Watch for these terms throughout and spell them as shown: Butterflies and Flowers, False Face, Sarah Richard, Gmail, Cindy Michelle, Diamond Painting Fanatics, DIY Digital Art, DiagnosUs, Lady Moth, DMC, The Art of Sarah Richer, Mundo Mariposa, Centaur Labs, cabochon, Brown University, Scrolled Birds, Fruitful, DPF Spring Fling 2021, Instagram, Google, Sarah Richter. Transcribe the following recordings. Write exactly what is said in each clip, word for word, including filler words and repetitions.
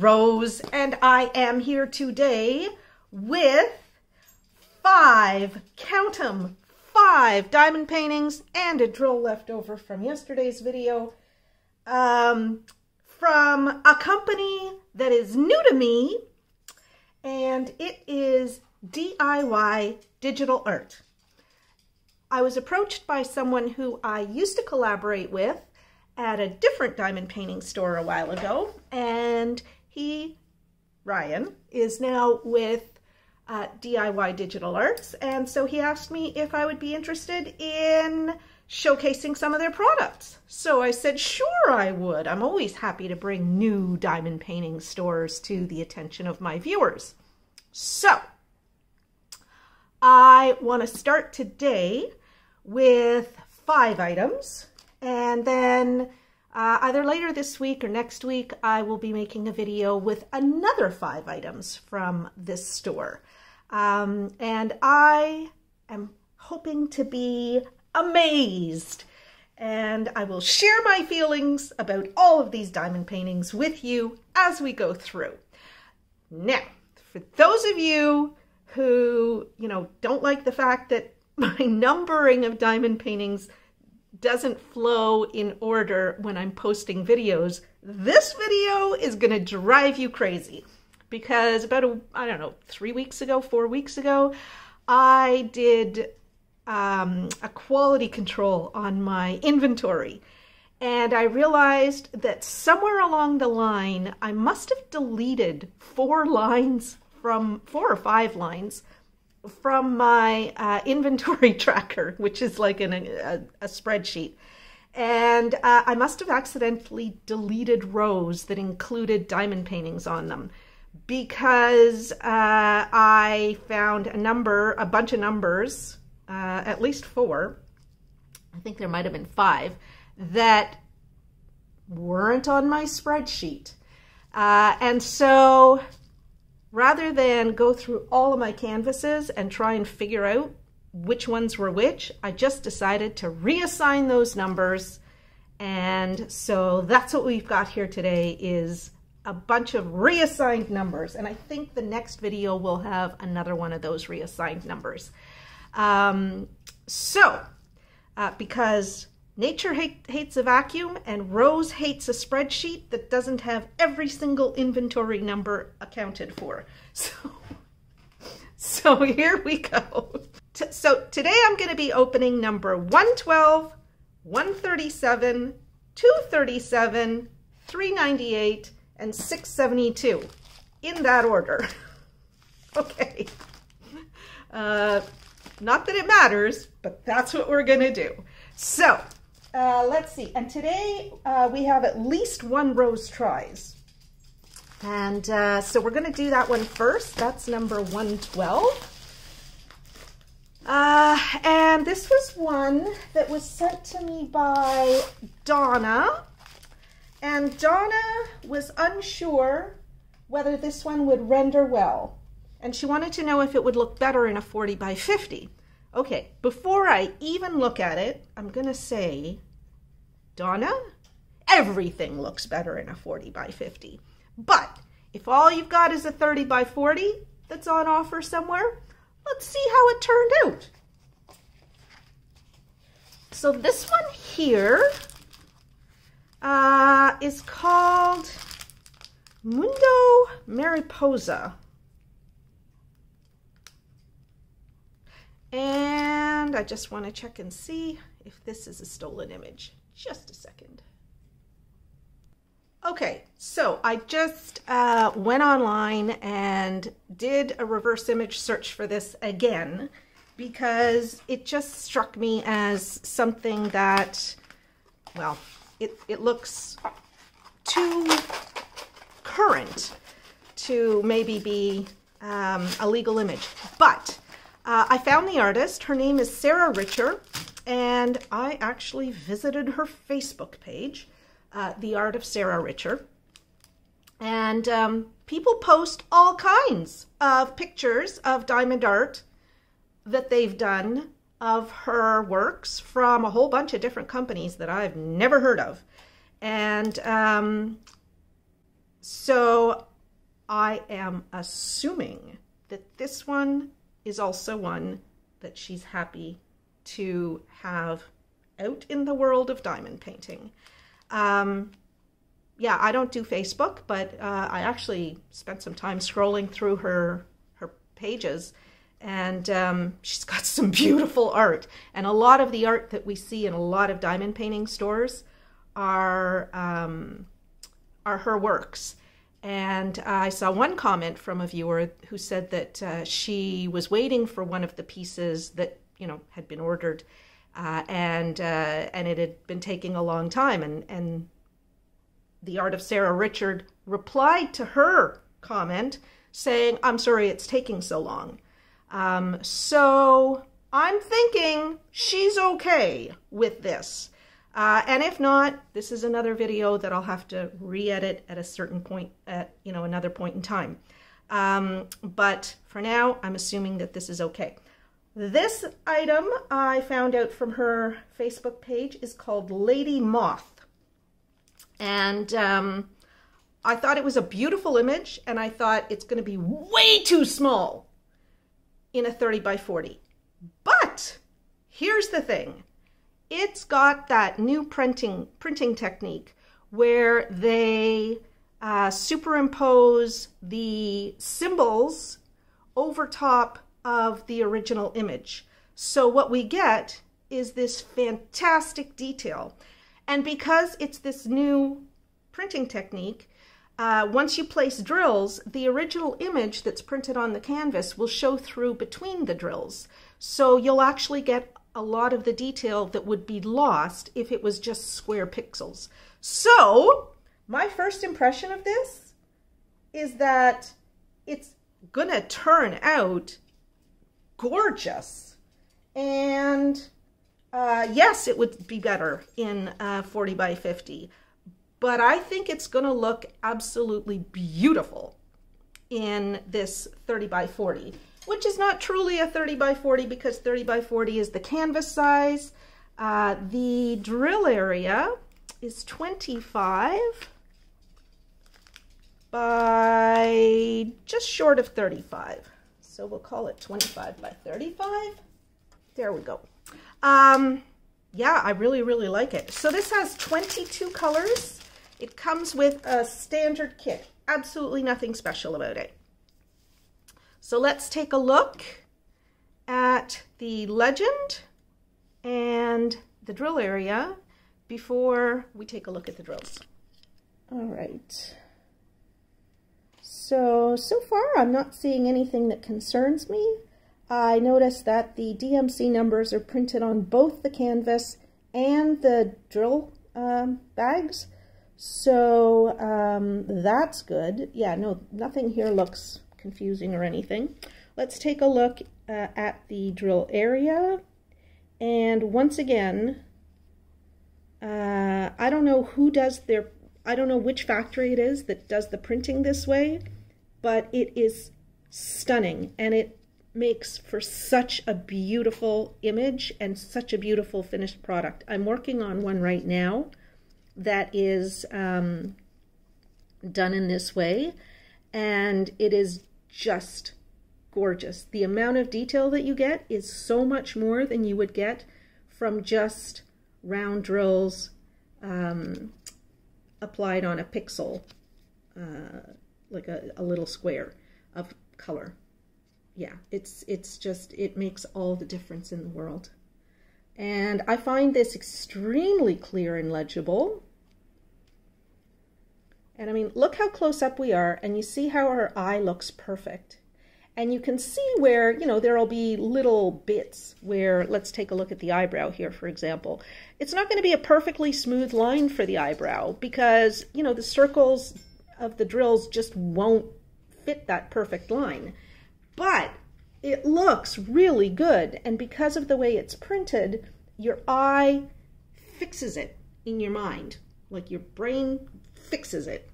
Rose, and I am here today with five, count them, five diamond paintings and a drill left over from yesterday's video um, from a company that is new to me, and it is D I Y Digital Art. I was approached by someone who I used to collaborate with at a different diamond painting store a while ago, and he, Ryan, is now with uh, D I Y Digital Arts, and so he asked me if I would be interested in showcasing some of their products. So I said, sure I would. I'm always happy to bring new diamond painting stores to the attention of my viewers. So I want to start today with five items. And then uh, either later this week or next week, I will be making a video with another five items from this store. Um, and I am hoping to be amazed. And I will share my feelings about all of these diamond paintings with you as we go through. Now, for those of you who, you know, don't like the fact that my numbering of diamond paintings doesn't flow in order when I'm posting videos, this video is going to drive you crazy, because about, a, I don't know, three weeks ago, four weeks ago, I did um, a quality control on my inventory. And I realized that somewhere along the line, I must have deleted four lines from, four or five lines, from my uh, inventory tracker, which is like in a, a spreadsheet. And uh, I must have accidentally deleted rows that included diamond paintings on them, because uh, I found a number, a bunch of numbers, uh, at least four, I think there might have been five, that weren't on my spreadsheet. Uh, and so rather than go through all of my canvases and try and figure out which ones were which, I just decided to reassign those numbers. And so that's what we've got here today, is a bunch of reassigned numbers. And I think the next video will have another one of those reassigned numbers. Um, so, uh, because nature hate, hates a vacuum, and Rose hates a spreadsheet that doesn't have every single inventory number accounted for. So, so here we go. T so today I'm going to be opening number one twelve, one thirty-seven, two thirty-seven, three ninety-eight, and six seventy-two, in that order. Okay. Uh, not that it matters, but that's what we're going to do. So, Uh, let's see, and today uh, we have at least one Rose tries. And uh, so we're going to do that one first. That's number one twelve. Uh, and this was one that was sent to me by Donna. And Donna was unsure whether this one would render well. And she wanted to know if it would look better in a forty by fifty. Okay, before I even look at it, I'm going to say, Donna, everything looks better in a forty by fifty. But if all you've got is a thirty by forty that's on offer somewhere, let's see how it turned out. So this one here uh, is called Mundo Mariposa. And I just want to check and see if this is a stolen image. Just a second. Okay, so I just uh, went online and did a reverse image search for this again, because it just struck me as something that, well, it, it looks too current to maybe be um, a legal image. But Uh, I found the artist. Her name is Sarah Richard, and I actually visited her Facebook page, uh, The Art of Sarah Richer. And um, people post all kinds of pictures of diamond art that they've done of her works from a whole bunch of different companies that I've never heard of. And um, so I am assuming that this one is also one that she's happy to have out in the world of diamond painting. Um, yeah, I don't do Facebook, but uh, I actually spent some time scrolling through her her pages, and um, she's got some beautiful art. And a lot of the art that we see in a lot of diamond painting stores are um, are her works. And I saw one comment from a viewer who said that uh, she was waiting for one of the pieces that, you know, had been ordered, uh, and uh, and it had been taking a long time. And and The Art of Sarah Richard replied to her comment saying, "I'm sorry it's taking so long." Um, so I'm thinking she's okay with this. Uh, and if not, this is another video that I'll have to re-edit at a certain point, at, you know, another point in time. Um, but for now, I'm assuming that this is okay. This item I found out from her Facebook page is called Lady Moth. And um, I thought it was a beautiful image, and I thought it's going to be way too small in a thirty by forty. But here's the thing. It's got that new printing printing technique where they uh, superimpose the symbols over top of the original image. So what we get is this fantastic detail. And because it's this new printing technique, uh, once you place drills, the original image that's printed on the canvas will show through between the drills. So you'll actually get a lot of the detail that would be lost if it was just square pixels. So my first impression of this is that it's gonna turn out gorgeous. And uh, yes, it would be better in uh, forty by fifty, but I think it's gonna look absolutely beautiful in this thirty by forty. Which is not truly a thirty by forty because thirty by forty is the canvas size. Uh, the drill area is twenty-five by just short of thirty-five. So we'll call it twenty-five by thirty-five. There we go. Um, yeah, I really, really like it. So this has twenty-two colors. It comes with a standard kit. Absolutely nothing special about it. So let's take a look at the legend and the drill area before we take a look at the drills. All right. So, so far I'm not seeing anything that concerns me. I noticed that the D M C numbers are printed on both the canvas and the drill um, bags. So um, that's good. Yeah, no, nothing here looks confusing or anything. Let's take a look uh, at the drill area, and once again, uh, I don't know who does their, I don't know which factory it is that does the printing this way, but it is stunning, and it makes for such a beautiful image and such a beautiful finished product. I'm working on one right now that is um, done in this way, and it is just gorgeous. The amount of detail that you get is so much more than you would get from just round drills um, applied on a pixel, uh, like a, a little square of color. Yeah, it's, it's just, it makes all the difference in the world. And I find this extremely clear and legible. And I mean, look how close up we are, and you see how her eye looks perfect. And you can see where, you know, there'll be little bits where, let's take a look at the eyebrow here, for example. It's not going to be a perfectly smooth line for the eyebrow because, you know, the circles of the drills just won't fit that perfect line. But it looks really good. And because of the way it's printed, your eye fixes it in your mind, like your brain fixes it,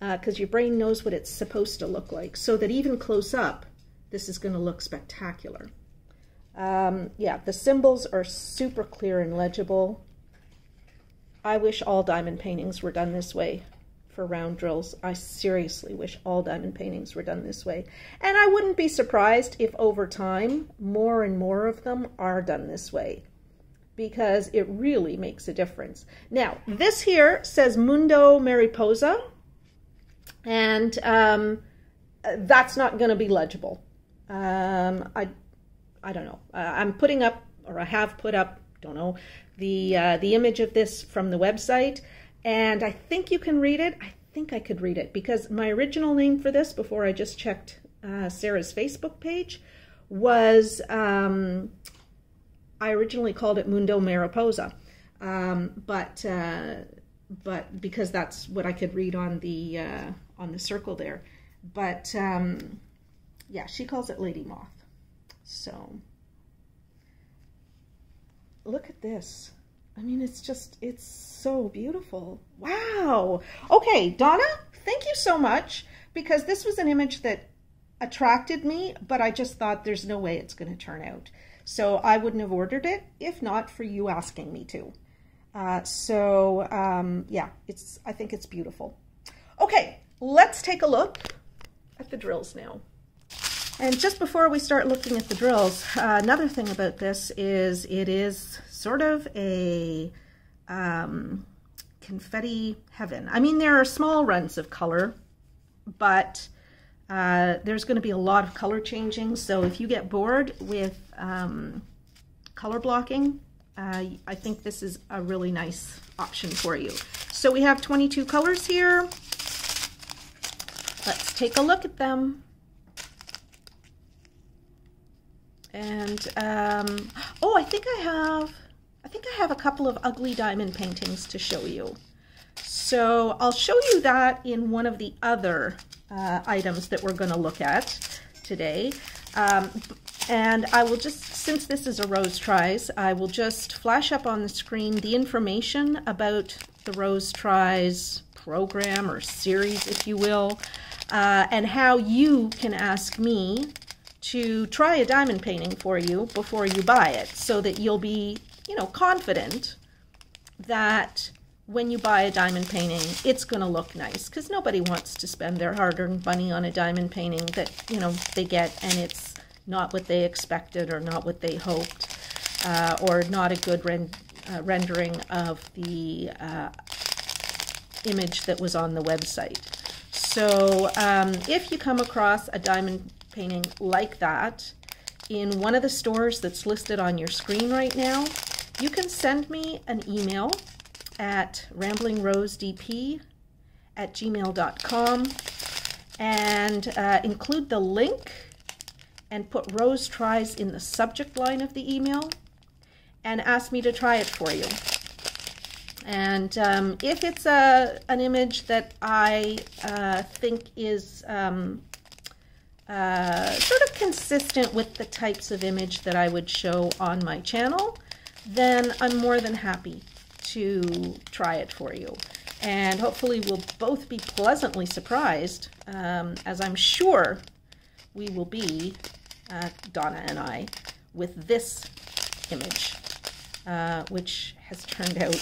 because uh, your brain knows what it's supposed to look like, so that even close up, this is going to look spectacular. Um, yeah, the symbols are super clear and legible. I wish all diamond paintings were done this way for round drills. I seriously wish all diamond paintings were done this way. And I wouldn't be surprised if over time, more and more of them are done this way, because it really makes a difference. Now, this here says Mundo Mariposa, and um, that's not going to be legible. Um, I, I don't know. Uh, I'm putting up, or I have put up, don't know, the, uh, the image of this from the website, and I think you can read it. I think I could read it, because my original name for this, before I just checked uh, Sarah's Facebook page, was... Um, I originally called it Mundo Mariposa, um, but uh, but because that's what I could read on the uh, on the circle there. But um, yeah, she calls it Lady Moth. So look at this. I mean, it's just it's so beautiful. Wow. Okay, Donna, thank you so much, because this was an image that attracted me, but I just thought there's no way it's going to turn out. So I wouldn't have ordered it if not for you asking me to. Uh, so um, yeah, it's. I think it's beautiful. Okay, let's take a look at the drills now. And just before we start looking at the drills, uh, another thing about this is it is sort of a um, confetti heaven. I mean, there are small runs of color, but Uh, there's going to be a lot of color changing, so if you get bored with um, color blocking, uh, I think this is a really nice option for you. So we have twenty-two colors here. Let's take a look at them. And um, oh, I think I have, I think I have a couple of ugly diamond paintings to show you. So I'll show you that in one of the other Uh, items that we're going to look at today. Um, and I will just, since this is a Rose Tries, I will just flash up on the screen the information about the Rose Tries program or series, if you will, uh, and how you can ask me to try a diamond painting for you before you buy it, so that you'll be, you know, confident that when you buy a diamond painting, it's going to look nice, because nobody wants to spend their hard-earned money on a diamond painting that, you know, they get and it's not what they expected or not what they hoped, uh, or not a good rend uh, rendering of the uh, image that was on the website. So um, if you come across a diamond painting like that in one of the stores that's listed on your screen right now, you can send me an email at rambling rose d p at gmail dot com and uh, include the link and put Rose Tries in the subject line of the email and ask me to try it for you. And um, if it's a, an image that I uh, think is um, uh, sort of consistent with the types of image that I would show on my channel, then I'm more than happy to try it for you, and hopefully we'll both be pleasantly surprised, um, as I'm sure we will be, uh, Donna and I, with this image, uh, which has turned out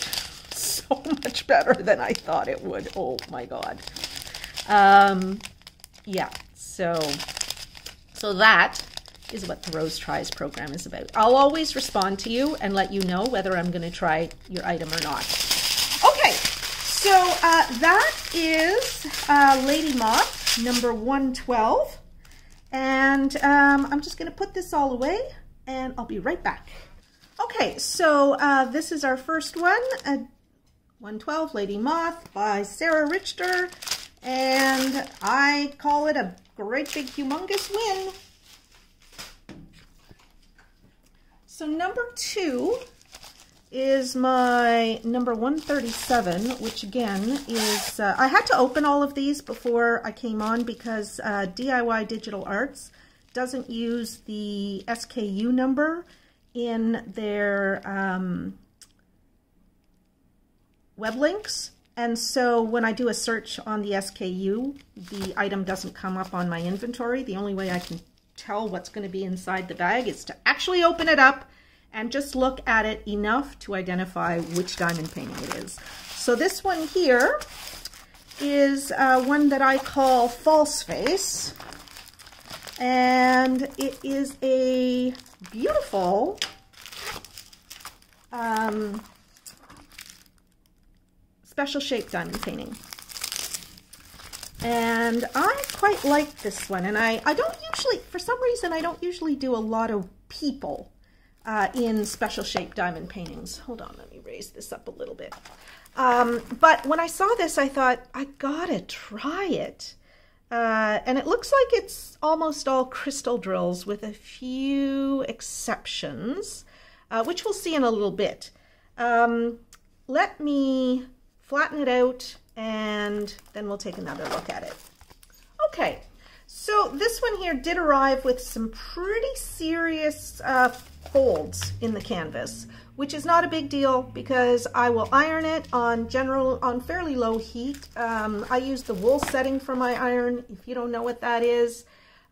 so much better than I thought it would. Oh my god. Um, yeah, so so that is what the Rose Tries program is about. I'll always respond to you and let you know whether I'm going to try your item or not. Okay, so uh, that is uh, Lady Moth number one twelve, and um, I'm just going to put this all away and I'll be right back. Okay, so uh, this is our first one, uh, one twelve Lady Moth by Sarah Richter, and I call it a great big humongous win. So number two is my number one thirty-seven, which again is, uh, I had to open all of these before I came on, because uh, D I Y Digital Arts doesn't use the S K U number in their um, web links. And so when I do a search on the S K U, the item doesn't come up on my inventory. The only way I can tell what's going to be inside the bag is to actually open it up and just look at it enough to identify which diamond painting it is. So this one here is uh, one that I call False Face, and it is a beautiful um, special shape diamond painting. And I quite like this one, and I, I don't usually, for some reason, I don't usually do a lot of people uh, in special shape diamond paintings. Hold on, let me raise this up a little bit. Um, but when I saw this, I thought, I gotta try it. Uh, and it looks like it's almost all crystal drills with a few exceptions, uh, which we'll see in a little bit. Um, let me flatten it out, and then we'll take another look at it. Okay, so this one here did arrive with some pretty serious uh, folds in the canvas, which is not a big deal because I will iron it on general on fairly low heat. Um, I use the wool setting for my iron. If you don't know what that is,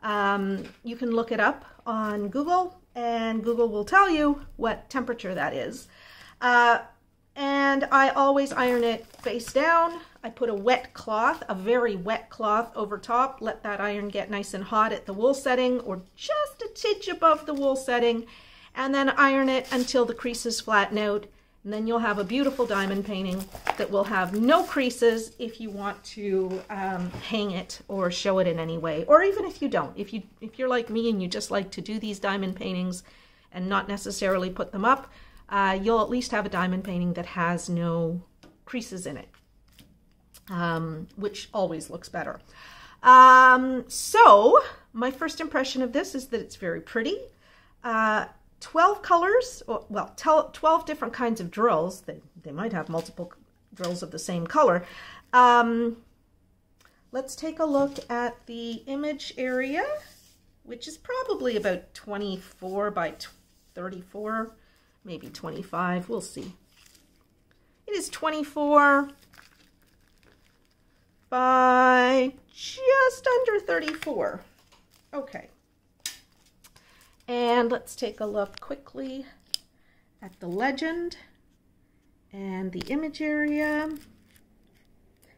um, you can look it up on Google, and Google will tell you what temperature that is. Uh, and I always iron it face down. I put a wet cloth, a very wet cloth over top, let that iron get nice and hot at the wool setting or just a tidge above the wool setting, and then iron it until the creases flatten out, and then you'll have a beautiful diamond painting that will have no creases if you want to um, hang it or show it in any way, or even if you don't. If, you, if you're like me and you just like to do these diamond paintings and not necessarily put them up, uh, you'll at least have a diamond painting that has no creases in it, um, which always looks better. Um, so my first impression of this is that it's very pretty. Uh, twelve colors, or, well, twelve different kinds of drills. They, they might have multiple drills of the same color. Um, let's take a look at the image area, which is probably about twenty-four by thirty-four, maybe twenty-five, we'll see. It is twenty-four by just under thirty-four. Okay. And let's take a look quickly at the legend and the image area.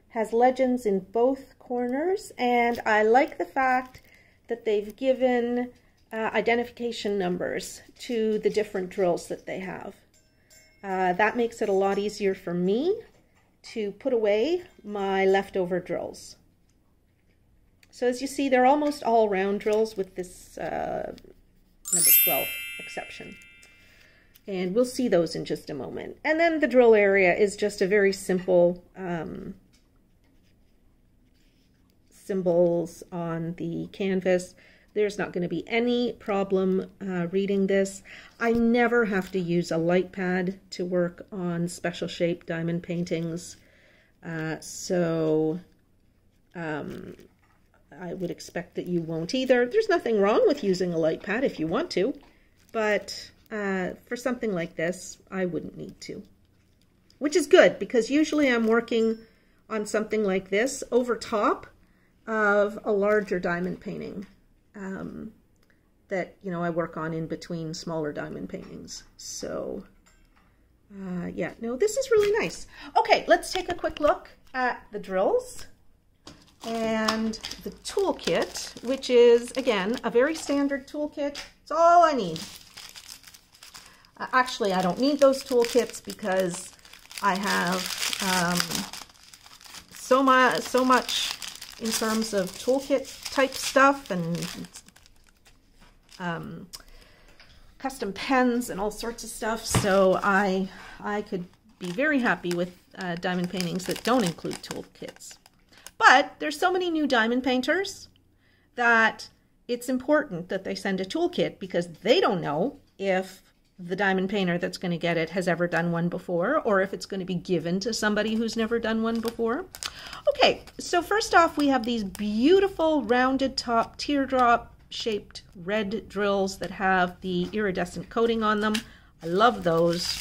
Has legends in both corners, and I like the fact that they've given uh, identification numbers to the different drills that they have. Uh, that makes it a lot easier for me to put away my leftover drills. So as you see, they're almost all round drills with this uh, number twelve exception, and we'll see those in just a moment. And then the drill area is just a very simple um, symbols on the canvas. There's not going to be any problem uh, reading this. I never have to use a light pad to work on special shape diamond paintings, uh, so um, I would expect that you won't either. There's nothing wrong with using a light pad if you want to, but uh, for something like this, I wouldn't need to, which is good because usually I'm working on something like this over top of a larger diamond painting um, that, you know, I work on in between smaller diamond paintings. So uh, yeah, no, this is really nice. Okay, let's take a quick look at the drills and the toolkit, which is, again, a very standard toolkit. It's all I need. Uh, actually, I don't need those toolkits because I have um, so, mu so much in terms of toolkit type stuff and um, custom pens and all sorts of stuff, so I, I could be very happy with uh, diamond paintings that don't include toolkits. But there's so many new diamond painters that it's important that they send a toolkit because they don't know if the diamond painter that's going to get it has ever done one before, or if it's going to be given to somebody who's never done one before. Okay, so first off, we have these beautiful rounded top teardrop shaped red drills that have the iridescent coating on them. I love those.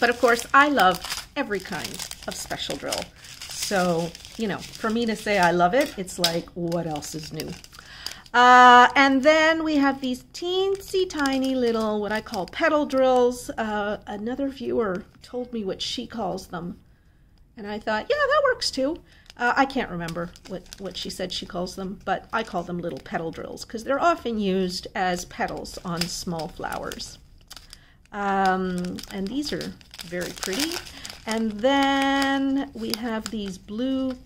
But of course, I love every kind of special drill. So, you know, for me to say I love it, it's like, what else is new? Uh, and then we have these teensy tiny little, what I call pedal drills. Uh, another viewer told me what she calls them. And I thought, yeah, that works too. Uh, I can't remember what, what she said she calls them, but I call them little petal drills because they're often used as petals on small flowers. Um, and these are very pretty. And then we have these blue,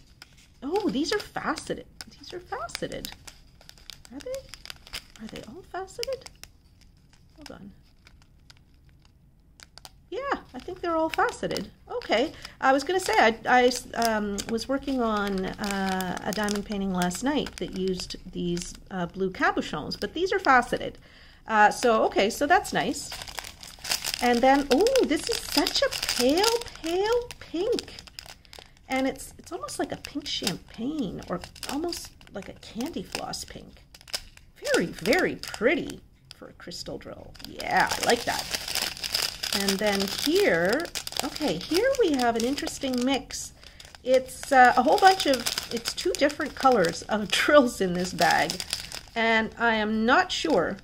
oh, these are faceted. These are faceted. Are they? Are they all faceted? Hold on. Yeah, I think they're all faceted. Okay, I was going to say, I, I um, was working on uh, a diamond painting last night that used these uh, blue cabochons, but these are faceted. Uh, so, okay, so that's nice. And then, oh, this is such a pale, pale pink. And it's, it's almost like a pink champagne or almost like a candy floss pink. Very, very pretty for a crystal drill. Yeah, I like that. And then here, okay, here we have an interesting mix. It's uh, a whole bunch of, it's two different colors of drills in this bag. And I am not sure,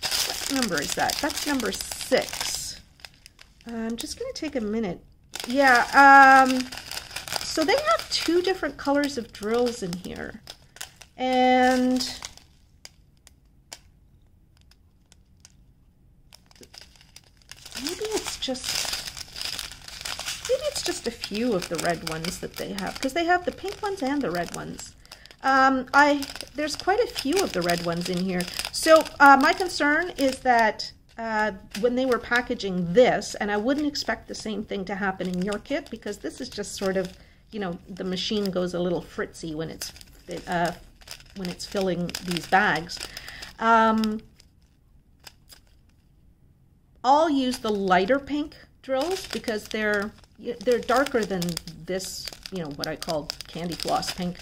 what number is that? That's number six. I'm just going to take a minute. Yeah, um, so they have two different colors of drills in here. And... maybe it's just maybe it's just a few of the red ones that they have, because they have the pink ones and the red ones. Um, I there's quite a few of the red ones in here. So uh, my concern is that uh, when they were packaging this, and I wouldn't expect the same thing to happen in your kit, because this is just sort of, you know, the machine goes a little fritzy when it's uh, when it's filling these bags. Um, I'll use the lighter pink drills because they're they're darker than this, you know, what I call candy floss pink.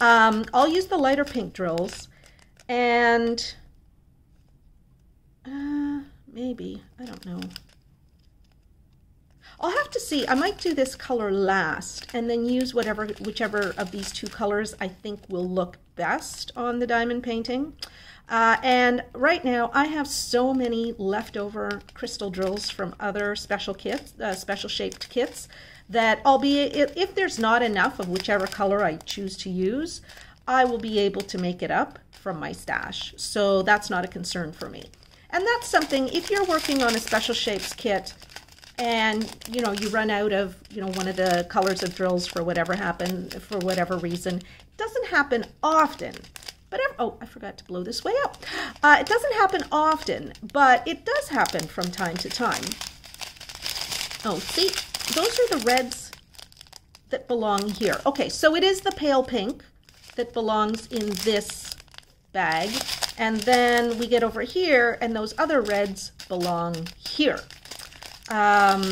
Um, I'll use the lighter pink drills, and uh, maybe, I don't know. I'll have to see. I might do this color last, and then use whatever, whichever of these two colors I think will look best on the diamond painting. Uh, and right now, I have so many leftover crystal drills from other special kits, uh, special shaped kits, that I'll be, if, if there's not enough of whichever color I choose to use, I will be able to make it up from my stash. So that's not a concern for me. And that's something, if you're working on a special shapes kit and, you know, you run out of, you know, one of the colors of drills for whatever happened, for whatever reason, it doesn't happen often. But, oh, I forgot to blow this way up. Uh, it doesn't happen often, but it does happen from time to time. Oh, see, those are the reds that belong here. Okay, so it is the pale pink that belongs in this bag. And then we get over here, and those other reds belong here. Um,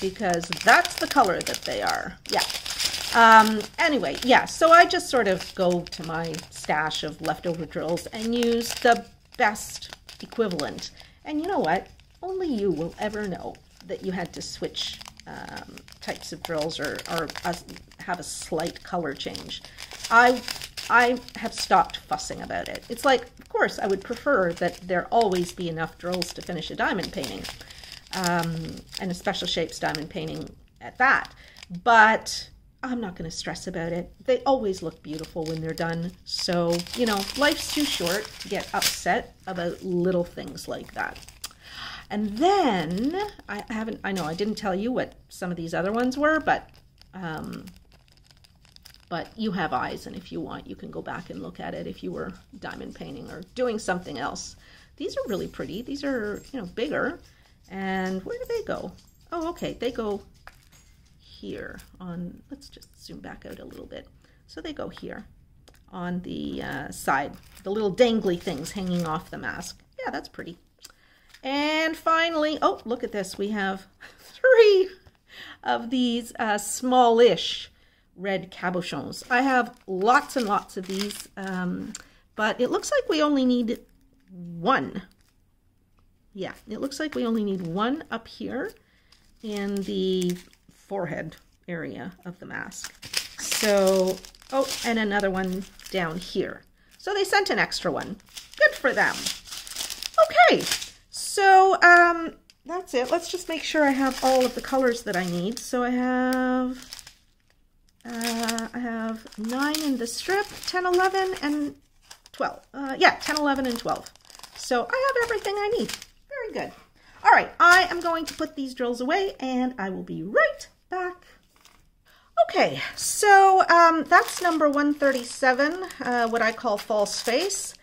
because that's the color that they are. Yeah. Um, anyway, yeah, so I just sort of go to my stash of leftover drills and use the best equivalent. And you know what? Only you will ever know that you had to switch um, types of drills or, or uh, have a slight color change. I, I have stopped fussing about it. It's like, of course, I would prefer that there always be enough drills to finish a diamond painting, um, and a special shapes diamond painting at that. But... I'm not going to stress about it. They always look beautiful when they're done. So, you know, life's too short to get upset about little things like that. And then, I haven't, I know I didn't tell you what some of these other ones were, but, um, but you have eyes, and if you want, you can go back and look at it if you were diamond painting or doing something else. These are really pretty. These are, you know, bigger. And where do they go? Oh, okay. They go... here on, let's just zoom back out a little bit. So they go here on the uh, side, the little dangly things hanging off the mask. Yeah, that's pretty. And finally, oh, look at this. We have three of these uh, smallish red cabochons. I have lots and lots of these, um, but it looks like we only need one. Yeah, it looks like we only need one up here in the forehead area of the mask. So, oh, and another one down here. So they sent an extra one. Good for them. Okay, so um, that's it. Let's just make sure I have all of the colors that I need. So I have Uh, I have nine in the strip, ten, eleven, and twelve. Uh, yeah, ten, eleven, and twelve. So I have everything I need. Very good. All right, I am going to put these drills away and I will be right back. Okay, so um, that's number one thirty-seven, uh, what I call False Face.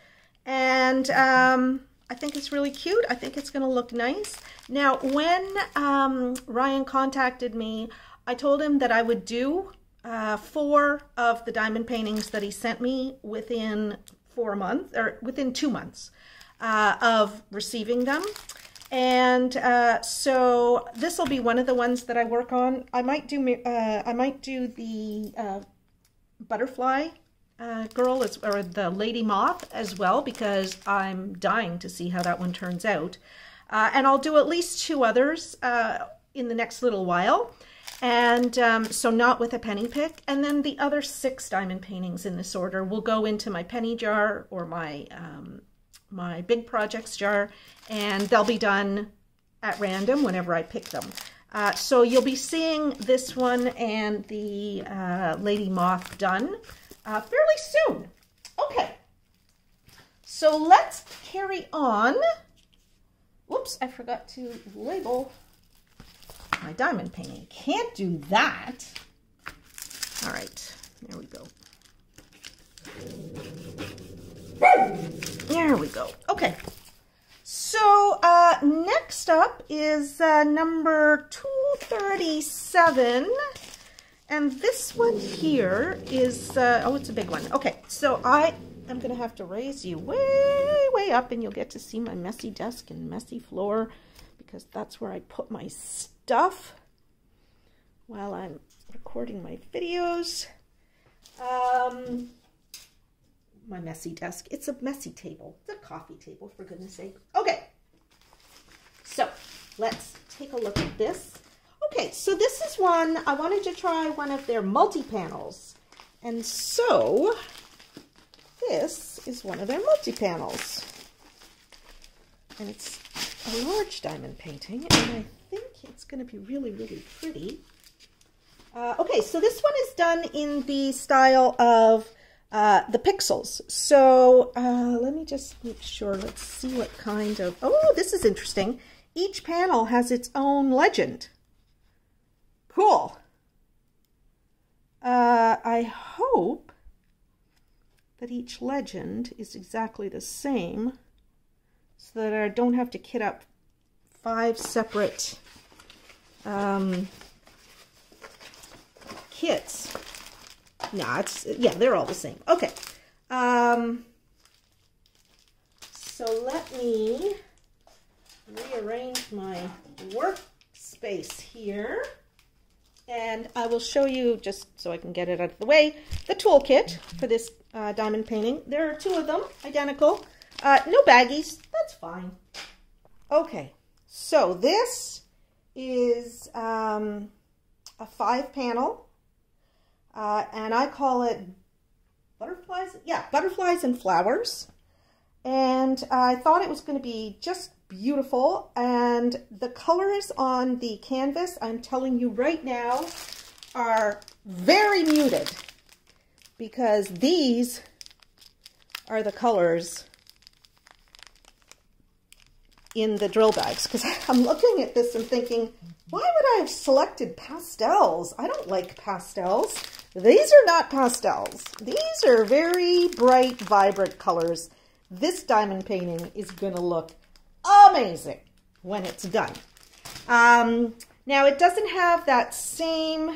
And um, I think it's really cute. I think it's gonna look nice. Now, when um, Ryan contacted me, I told him that I would do uh, four of the diamond paintings that he sent me within four months, or within two months uh, of receiving them. And uh, so this will be one of the ones that I work on. I might do uh, I might do the uh, butterfly uh, girl as, or the Lady Moth as well, because I'm dying to see how that one turns out. Uh, and I'll do at least two others uh, in the next little while. And um, so not with a penny pick. And then the other six diamond paintings in this order will go into my penny jar or my um, my big projects jar, and they'll be done at random whenever I pick them. Uh, so you'll be seeing this one and the uh, Lady Moth done uh, fairly soon. Okay, so let's carry on. Whoops, I forgot to label my diamond painting. Can't do that. All right, there we go. There we go. Okay, so uh, next up is uh, number two thirty-seven, and this one here is, uh, oh, it's a big one. Okay, so I am going to have to raise you way, way up, and you'll get to see my messy desk and messy floor, because that's where I put my stuff while I'm recording my videos. Um... My messy desk. It's a messy table. It's a coffee table, for goodness sake. Okay, so let's take a look at this. Okay, so this is one, I wanted to try one of their multi-panels. And so this is one of their multi-panels. And it's a large diamond painting, and I think it's going to be really, really pretty. Uh, okay, so this one is done in the style of Uh, the pixels. So uh, let me just make sure. Let's see what kind of... Oh, this is interesting. Each panel has its own legend. Cool. Uh, I hope that each legend is exactly the same so that I don't have to kit up five separate um, kits. No, it's, yeah, they're all the same. Okay. Um, so let me rearrange my workspace here. And I will show you, just so I can get it out of the way, the toolkit for this uh, diamond painting. There are two of them, identical. Uh, no baggies. That's fine. Okay. So this is um, a five panel. Uh, and I call it Butterflies, yeah, Butterflies and Flowers. And I thought it was going to be just beautiful. And the colors on the canvas, I'm telling you right now, are very muted, because these are the colors in the drill bags. Because I'm looking at this and thinking, why would I have selected pastels? I don't like pastels. These are not pastels. These are very bright, vibrant colors. This diamond painting is gonna look amazing when it's done. Um, now, it doesn't have that same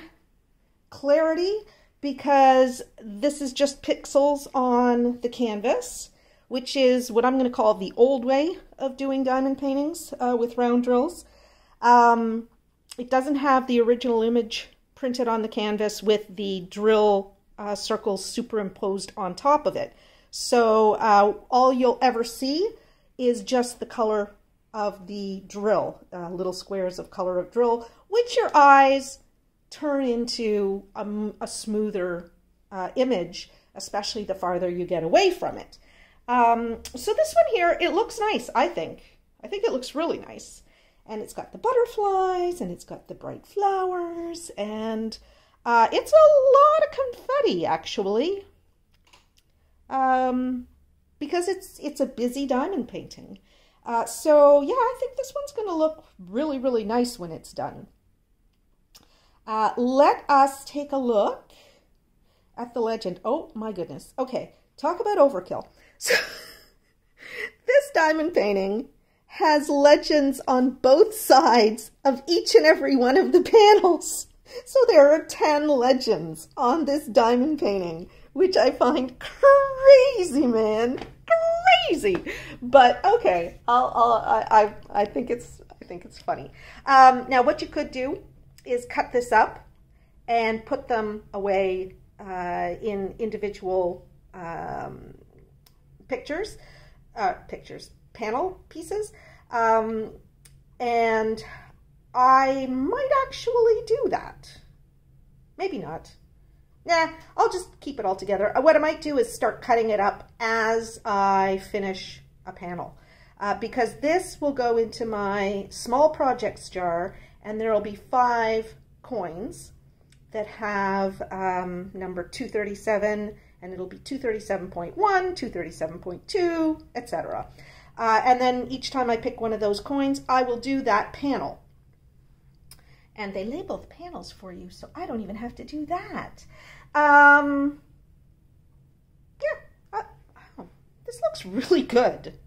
clarity because this is just pixels on the canvas, which is what I'm gonna call the old way of doing diamond paintings uh, with round drills. Um, it doesn't have the original image printed on the canvas with the drill uh, circles superimposed on top of it. So uh, all you'll ever see is just the color of the drill, uh, little squares of color of drill, which your eyes turn into a, a smoother uh, image, especially the farther you get away from it. Um, so this one here, it looks nice, I think. I think it looks really nice. And it's got the butterflies, and it's got the bright flowers, and Uh, it's a lot of confetti, actually, um, because it's it's a busy diamond painting. Uh, so, yeah, I think this one's going to look really, really nice when it's done. Uh, let us take a look at the legend. Oh, my goodness. Okay, talk about overkill. So, this diamond painting has legends on both sides of each and every one of the panels. So there are ten legends on this diamond painting, which I find crazy, man, crazy. But okay, I'll, I'll, I, I think it's, I think it's funny. Um, now, what you could do is cut this up and put them away uh, in individual um, pictures, uh, pictures, panel pieces, um, and. I might actually do that. Maybe not. Nah, I'll just keep it all together. What I might do is start cutting it up as I finish a panel, uh, because this will go into my small projects jar, and there will be five coins that have um, number two thirty-seven, and it'll be two thirty-seven point one, two thirty-seven point two, et cetera. Uh, and then each time I pick one of those coins, I will do that panel. And they label the panels for you, so I don't even have to do that. Um, yeah, I, wow, this looks really good.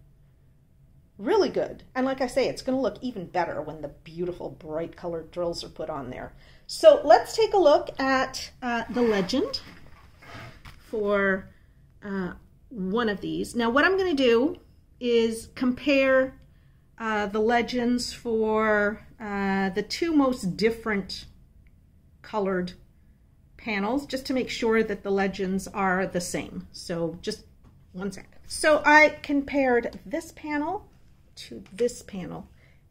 Really good. And like I say, it's going to look even better when the beautiful bright colored drills are put on there. So let's take a look at uh, the legend for uh, one of these. Now what I'm going to do is compare Uh, the legends for uh, the two most different colored panels, just to make sure that the legends are the same. So just one sec. So I compared this panel to this panel,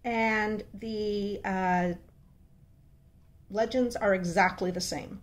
and the uh, legends are exactly the same.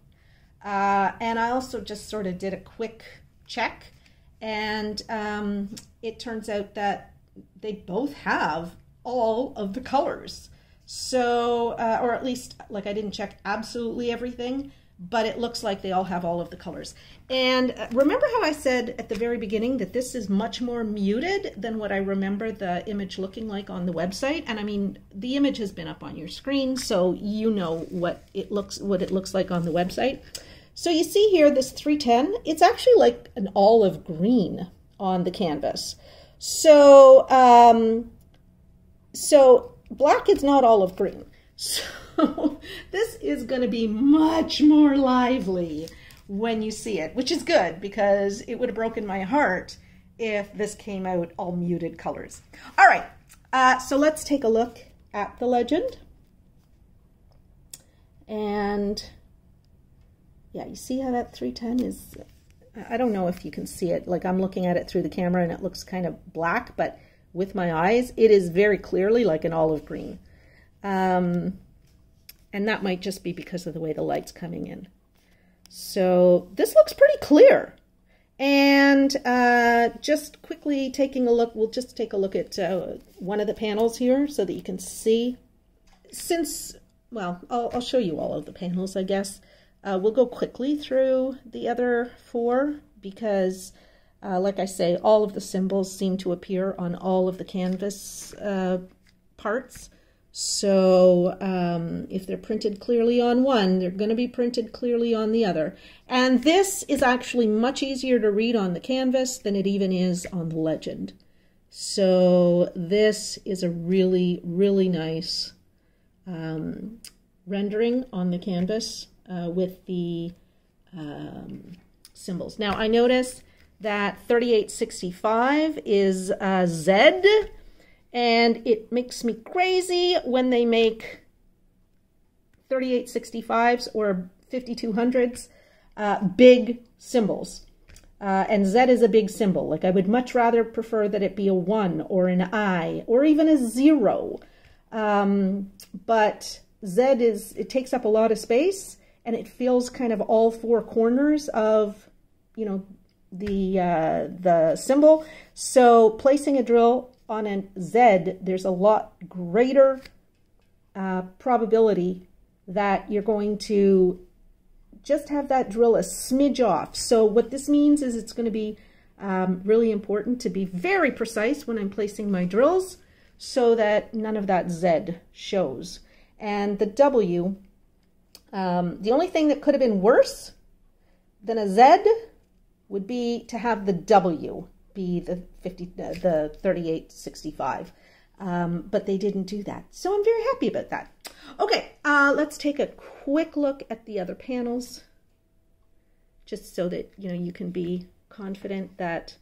Uh, and I also just sort of did a quick check, and um, it turns out that they both have all of the colors. So, uh, or at least, like, I didn't check absolutely everything, but it looks like they all have all of the colors. And uh, remember how I said at the very beginning that this is much more muted than what I remember the image looking like on the website? And I mean, the image has been up on your screen, so you know what it looks, what it looks like on the website. So you see here, this three ten, it's actually like an olive green on the canvas. So, um, so black is not olive green. So this is going to be much more lively when you see it, which is good, because it would have broken my heart if this came out all muted colors. All right. Uh, so let's take a look at the legend. And yeah, you see how that three ten is, I don't know if you can see it, like I'm looking at it through the camera and it looks kind of black, but with my eyes, it is very clearly like an olive green. Um, and that might just be because of the way the light's coming in. So this looks pretty clear. And uh, just quickly taking a look, we'll just take a look at uh, one of the panels here so that you can see. Since, well, I'll, I'll show you all of the panels, I guess. Uh, we'll go quickly through the other four because, uh, like I say, all of the symbols seem to appear on all of the canvas uh, parts. So um, if they're printed clearly on one, they're going to be printed clearly on the other. And this is actually much easier to read on the canvas than it even is on the legend. So this is a really, really nice um, rendering on the canvas. Uh, with the um, symbols. Now I notice that thirty-eight sixty-five is uh, Z, and it makes me crazy when they make thirty-eight sixty-fives or fifty-two hundreds uh, big symbols. Uh, and Z is a big symbol. Like, I would much rather prefer that it be a one or an I or even a zero. Um, but Z is, it takes up a lot of space. And it fills kind of all four corners of, you know, the uh, the symbol. So placing a drill on an Z, there's a lot greater uh, probability that you're going to just have that drill a smidge off. So what this means is it's going to be um, really important to be very precise when I'm placing my drills so that none of that Z shows. And the W, um, the only thing that could have been worse than a Z would be to have the W be the thirty-eight sixty-five. Um, but they didn't do that. So I'm very happy about that. Okay, uh, let's take a quick look at the other panels, just so that, you know, you can be confident that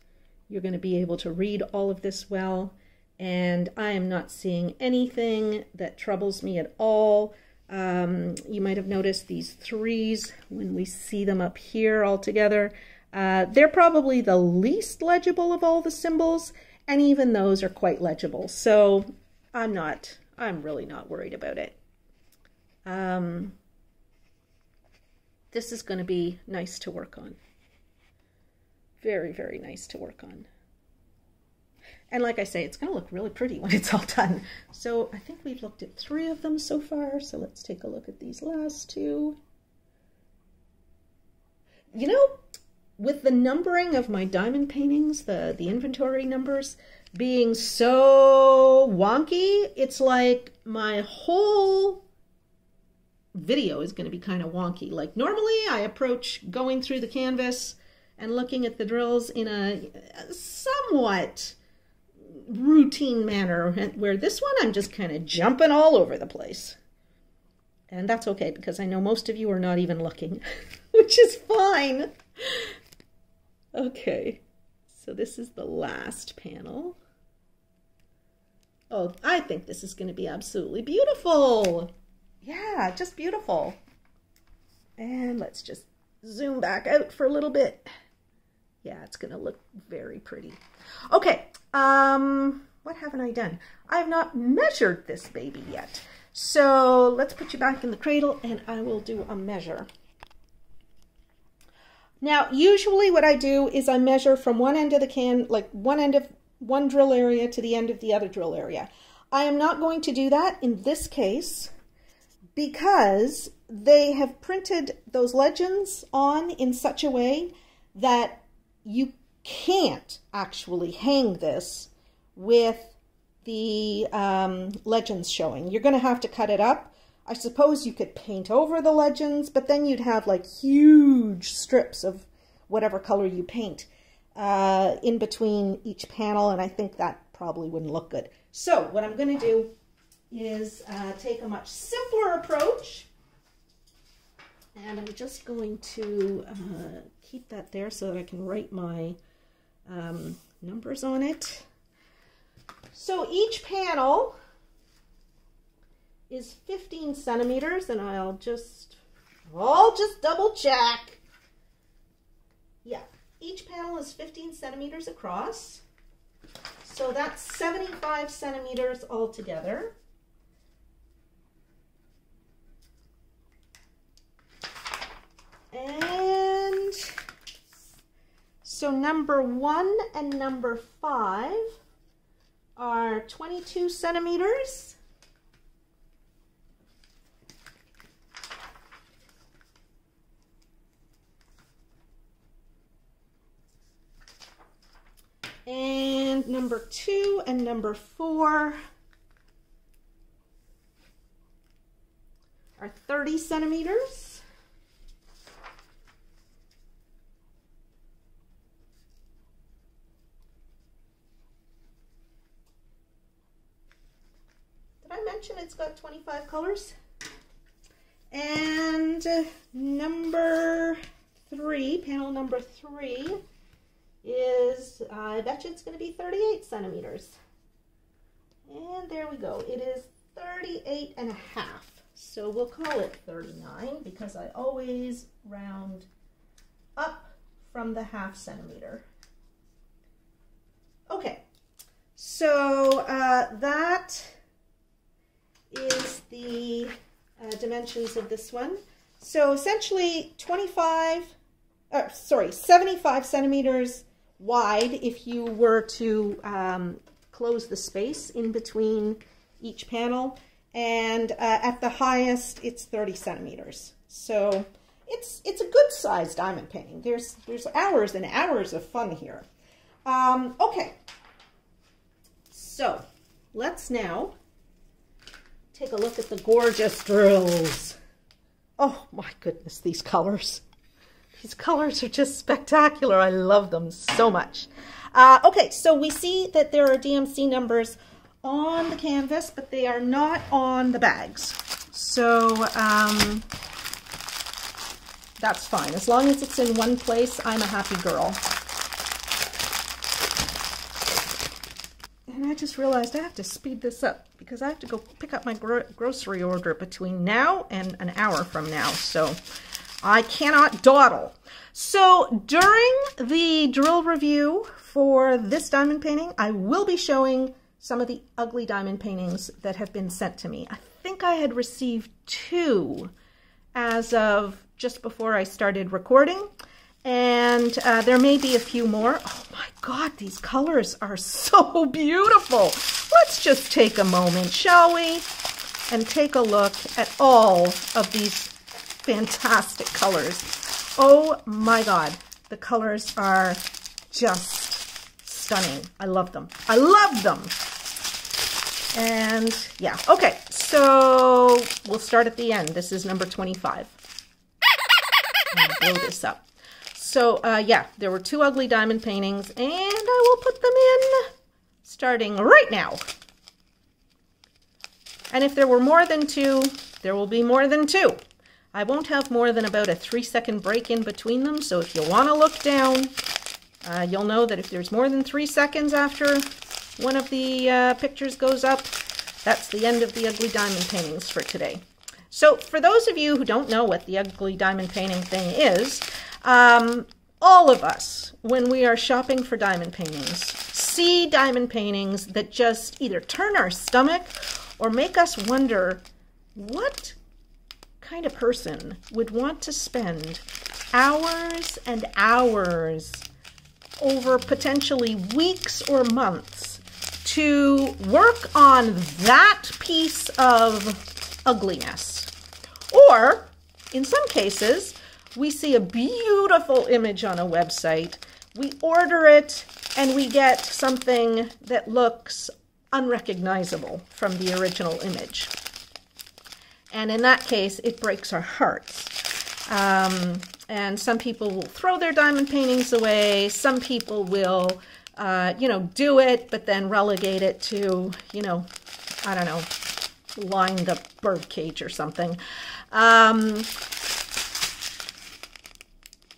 you're going to be able to read all of this well. And I am not seeing anything that troubles me at all. Um, you might have noticed these threes when we see them up here all together. Uh, they're probably the least legible of all the symbols, and even those are quite legible. So I'm not, I'm really not worried about it. Um, this is going to be nice to work on. Very, very nice to work on. And like I say, it's going to look really pretty when it's all done. So I think we've looked at three of them so far. So let's take a look at these last two. You know, with the numbering of my diamond paintings, the, the inventory numbers being so wonky, it's like my whole video is going to be kind of wonky. Like normally I approach going through the canvas and looking at the drills in a somewhat routine manner, where this one I'm just kind of jumping all over the place. And that's okay, because I know most of you are not even looking, which is fine. Okay, so this is the last panel. Oh, I think this is going to be absolutely beautiful. Yeah, just beautiful. And let's just zoom back out for a little bit. Yeah, it's going to look very pretty. Okay, um, what haven't I done? I have not measured this baby yet. So let's put you back in the cradle and I will do a measure. Now, usually what I do is I measure from one end of the can, like one end of one drill area to the end of the other drill area. I am not going to do that in this case because they have printed those legends on in such a way that you can't actually hang this with the um, legends showing. You're going to have to cut it up. I suppose you could paint over the legends, but then you'd have like huge strips of whatever color you paint uh, in between each panel, and I think that probably wouldn't look good. So what I'm going to do is uh, take a much simpler approach, and I'm just going to uh, keep that there so that I can write my um, numbers on it. So each panel is fifteen centimeters, and I'll just, I'll just double check. Yeah, each panel is fifteen centimeters across, so that's seventy-five centimeters altogether. And so number one and number five are twenty-two centimeters. And number two and number four are thirty centimeters. Did I mention it's got twenty-five colors? And number three, panel number three, is, uh, I bet you it's going to be thirty-eight centimeters. And there we go. It is thirty-eight and a half. So we'll call it thirty-nine because I always round up from the half centimeter. Okay, so uh, that is the uh, dimensions of this one. So essentially twenty-five, uh, sorry, seventy-five centimeters wide if you were to um, close the space in between each panel, and uh, at the highest it's thirty centimeters. So it's it's a good sized diamond painting. There's there's hours and hours of fun here. Um, okay, so let's now take a look at the gorgeous drills. Oh my goodness, these colors. These colors are just spectacular. I love them so much. Uh, okay, so we see that there are D M C numbers on the canvas, but they are not on the bags. So um, that's fine. As long as it's in one place, I'm a happy girl. And I just realized I have to speed this up because I have to go pick up my gro grocery order between now and an hour from now. So I cannot dawdle. So during the drill review for this diamond painting, I will be showing some of the ugly diamond paintings that have been sent to me. I think I had received two as of just before I started recording. And uh, there may be a few more. Oh my God, these colors are so beautiful. Let's just take a moment, shall we? And take a look at all of these fantastic colors. Oh my God, the colors are just stunning. I love them. I love them. And yeah, okay, so we'll start at the end. This is number twenty-five. I'm gonna blow this up. So, uh, yeah, there were two ugly diamond paintings, and I will put them in starting right now. And if there were more than two, there will be more than two. I won't have more than about a three-second break in between them, so if you want to look down, uh, you'll know that if there's more than three seconds after one of the uh, pictures goes up, that's the end of the ugly diamond paintings for today. So, for those of you who don't know what the ugly diamond painting thing is, Um, all of us, when we are shopping for diamond paintings, see diamond paintings that just either turn our stomach or make us wonder what kind of person would want to spend hours and hours over potentially weeks or months to work on that piece of ugliness. Or, in some cases, we see a beautiful image on a website, we order it, and we get something that looks unrecognizable from the original image. And in that case, it breaks our hearts. Um, and some people will throw their diamond paintings away, some people will, uh, you know, do it, but then relegate it to, you know, I don't know, lined up birdcage or something. Um,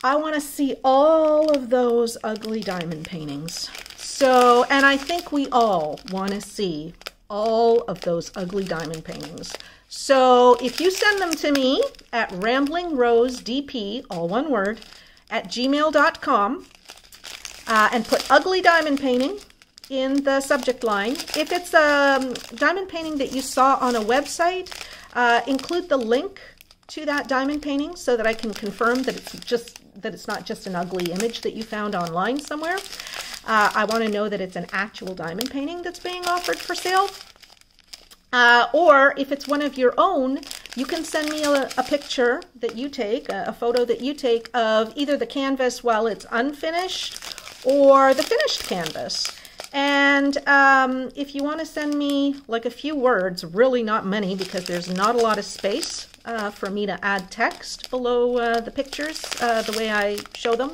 I want to see all of those ugly diamond paintings. So, and I think we all want to see all of those ugly diamond paintings. So if you send them to me at rambling rose d p, all one word, at gmail dot com, uh, and put ugly diamond painting in the subject line. If it's a um, diamond painting that you saw on a website, uh, include the link to that diamond painting so that I can confirm that it's just that it's not just an ugly image that you found online somewhere. Uh, I want to know that it's an actual diamond painting that's being offered for sale. Uh, or if it's one of your own, you can send me a, a picture that you take, a, a photo that you take of either the canvas while it's unfinished or the finished canvas. And um, if you want to send me like a few words, really not many because there's not a lot of space Uh, for me to add text below uh, the pictures uh, the way I show them,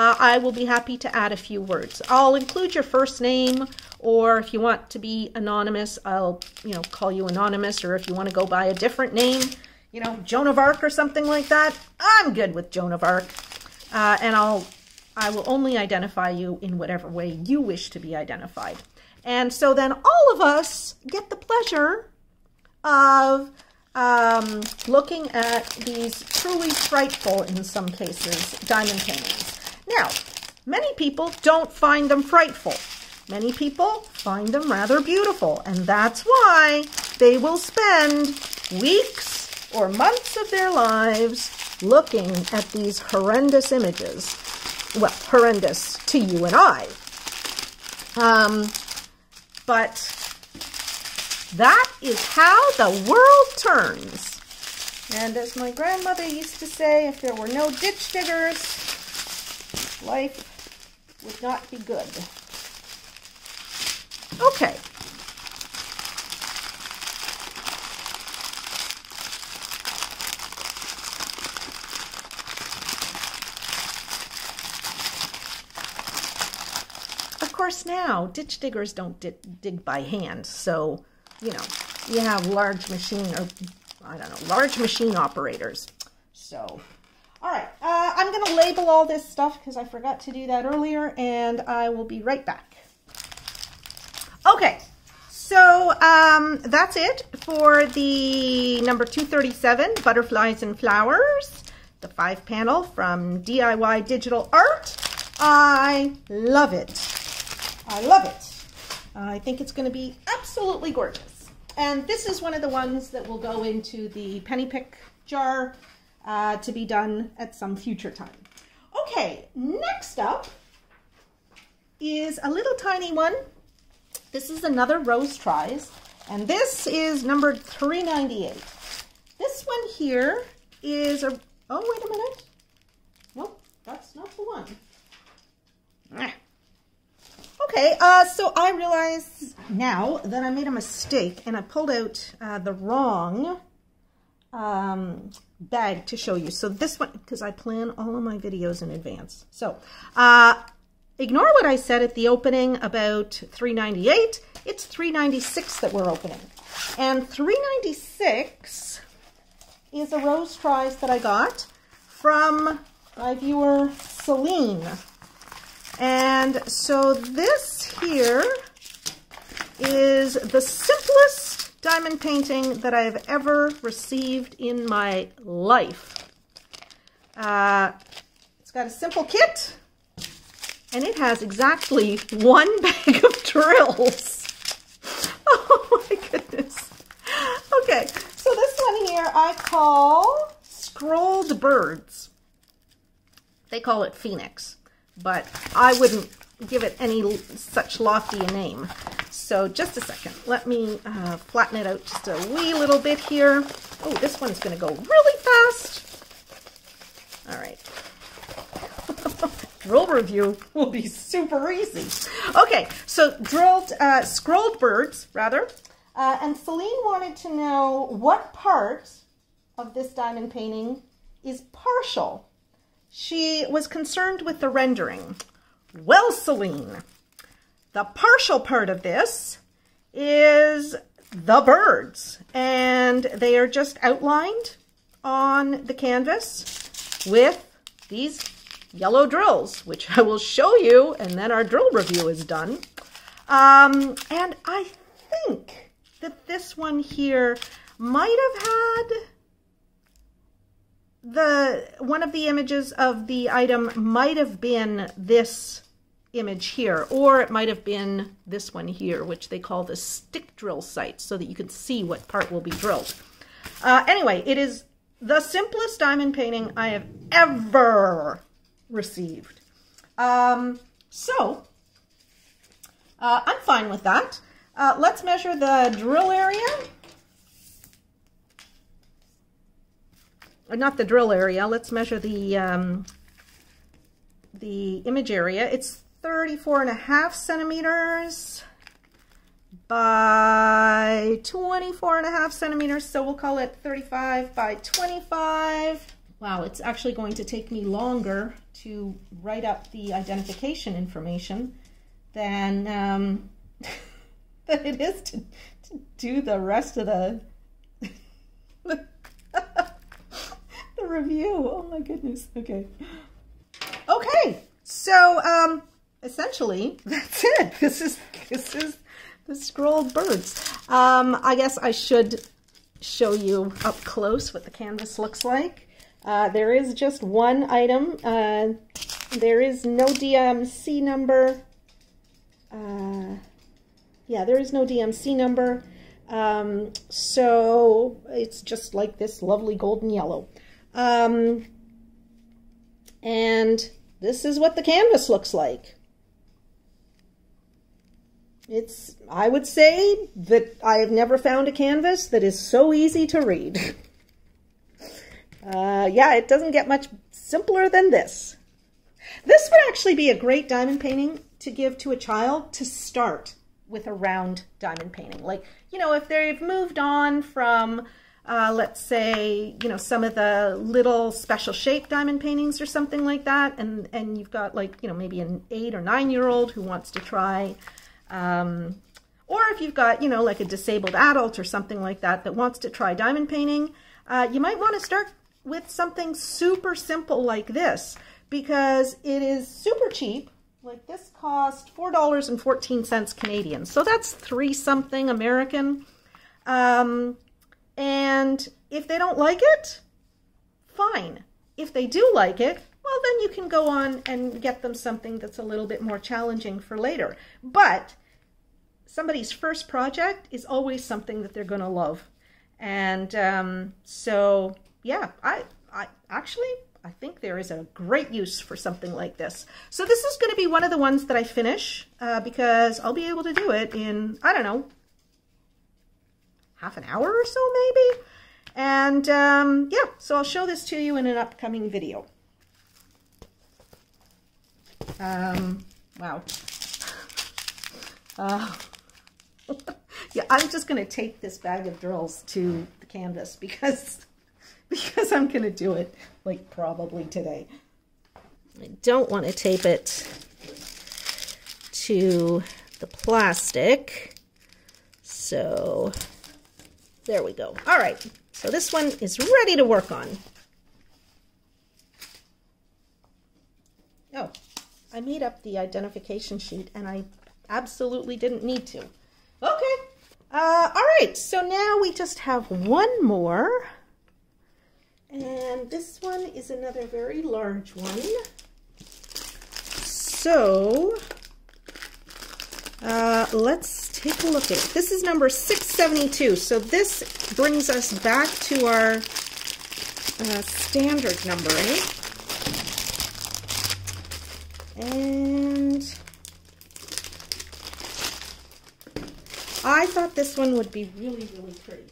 uh, I will be happy to add a few words. I'll include your first name, or if you want to be anonymous, I'll you know call you anonymous, or if you want to go by a different name, you know, Joan of Arc or something like that. I'm good with Joan of Arc, uh, and I'll I will only identify you in whatever way you wish to be identified. And so then all of us get the pleasure of Um, looking at these truly frightful, in some cases, diamond paintings. Now, many people don't find them frightful. Many people find them rather beautiful, and that's why they will spend weeks or months of their lives looking at these horrendous images. Well, horrendous to you and I. Um, but... That is how the world turns. And as my grandmother used to say, if there were no ditch diggers, life would not be good. Okay. Of course now, ditch diggers don't di dig by hand, so, you know, you have large machine or I don't know, large machine operators. So, all right, uh, I'm going to label all this stuff because I forgot to do that earlier, and I will be right back. Okay, so um, that's it for the number two thirty-seven, Butterflies and Flowers, the five panel from D I Y Digital Art. I love it. I love it. I think it's going to be absolutely gorgeous. And this is one of the ones that will go into the penny pick jar uh, to be done at some future time. Okay, next up is a little tiny one. This is another Rose Tries, and this is number three ninety-eight. This one here is a, oh, wait a minute. Nope, that's not the one. Okay, uh, so I realize now that I made a mistake and I pulled out uh, the wrong um, bag to show you. So this one, because I plan all of my videos in advance. So uh, ignore what I said at the opening about three ninety-eight. It's three ninety-six that we're opening. And three ninety-six is a Rose Tries that I got from my viewer Celine. And so this here is the simplest diamond painting that I have ever received in my life. Uh, it's got a simple kit, and it has exactly one bag of drills. Oh my goodness. Okay, so this one here I call Scrolled Birds. They call it Phoenix, but I wouldn't give it any such lofty a name. So just a second, let me uh, flatten it out just a wee little bit here. Oh, this one's gonna go really fast. All right. Drill review will be super easy. Okay, so drilled, uh, Scrolled Birds, rather. Uh, and Celine wanted to know what part of this diamond painting is partial. She was concerned with the rendering. Well, Celine, the partial part of this is the birds, and they are just outlined on the canvas with these yellow drills, which I will show you, and then our drill review is done. Um, and I think that this one here might have had the one of the images of the item might have been this image here, or it might have been this one here, which they call the stick drill site, so that you can see what part will be drilled. Uh, anyway, it is the simplest diamond painting I have ever received. Um, so uh, I'm fine with that. Uh, let's measure the drill area. Not the drill area, let's measure the um, the image area. It's thirty-four and a half centimeters by twenty-four and a half centimeters, so we'll call it thirty-five by twenty-five. Wow, it's actually going to take me longer to write up the identification information than, um, than it is to, to do the rest of the review. Oh my goodness. Okay. Okay. So, um, essentially that's it. This is, this is the Scrolled Birds. Um, I guess I should show you up close what the canvas looks like. Uh, there is just one item. Uh, there is no D M C number. Uh, yeah, there is no D M C number. Um, so it's just like this lovely golden yellow. Um, and this is what the canvas looks like. It's, I would say that I have never found a canvas that is so easy to read. Uh, yeah, it doesn't get much simpler than this. This would actually be a great diamond painting to give to a child to start with a round diamond painting. Like, you know, if they've moved on from, uh, let's say, you know, some of the little special shape diamond paintings or something like that, and, and you've got like, you know, maybe an eight or nine-year-old who wants to try, um, or if you've got, you know, like a disabled adult or something like that that wants to try diamond painting, uh, you might want to start with something super simple like this, because it is super cheap. Like this cost four dollars and fourteen cents Canadian. So that's three something American. Um, and if they don't like it, fine. If they do like it, well, then you can go on and get them something that's a little bit more challenging for later. But somebody's first project is always something that they're going to love. And um, so, yeah, I, I actually... I think there is a great use for something like this. So this is going to be one of the ones that I finish uh, because I'll be able to do it in, I don't know, half an hour or so maybe. And um, yeah, so I'll show this to you in an upcoming video. Um, wow. Uh, yeah, I'm just going to take this bag of drills to the canvas because... because I'm going to do it, like, probably today. I don't want to tape it to the plastic. So, there we go. All right, so this one is ready to work on. Oh, I made up the identification sheet, and I absolutely didn't need to. Okay. Uh, all right, so now we just have one more. And this one is another very large one. So uh, let's take a look at it. This is number six seventy-two. So this brings us back to our uh, standard numbering. And I thought this one would be really, really pretty.